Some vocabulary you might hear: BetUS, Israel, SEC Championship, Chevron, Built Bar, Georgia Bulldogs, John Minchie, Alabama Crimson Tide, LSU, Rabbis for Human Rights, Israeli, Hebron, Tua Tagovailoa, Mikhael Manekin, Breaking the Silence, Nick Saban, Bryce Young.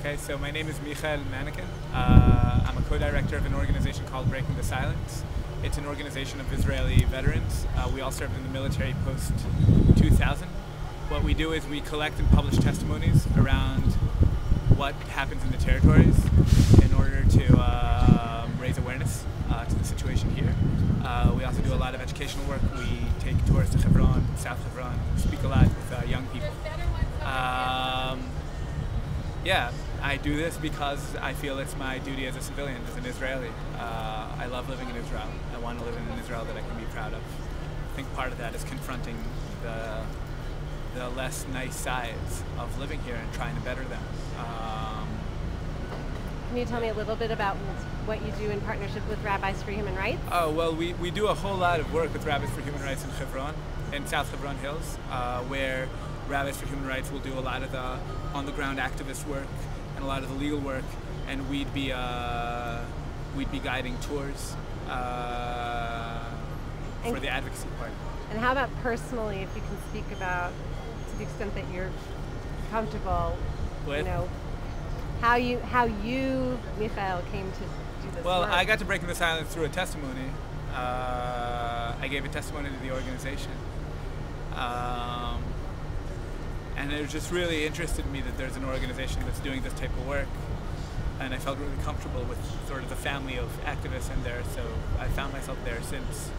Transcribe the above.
Okay, so my name is Mikhael Manekin. I'm a co-director of an organization called Breaking the Silence. It's an organization of Israeli veterans. We all served in the military post-2000. What we do is we collect and publish testimonies around what happens in the territories in order to raise awareness to the situation here. We also do a lot of educational work. We take tours to Hebron, South Hebron, speak a lot with young people. Yeah, I do this because I feel it's my duty as a civilian, as an Israeli. I love living in Israel. I want to live in an Israel that I can be proud of. I think part of that is confronting the less nice sides of living here and trying to better them. Can you tell me a little bit about what you do in partnership with Rabbis for Human Rights? Oh, well, we do a whole lot of work with Rabbis for Human Rights in Chevron, in South Hebron Hills, where Rabbis for Human Rights will do a lot of the on-the-ground activist work and a lot of the legal work, and we'd be guiding tours for the advocacy part. And how about personally, if you can speak about, to the extent that you're comfortable, with? You know, how you, Mikhael, came to do this work. I got to Breaking the Silence through a testimony. I gave a testimony to the organization. And it just really interested me that there's an organization that's doing this type of work, and I felt really comfortable with sort of the family of activists in there, so I found myself there since.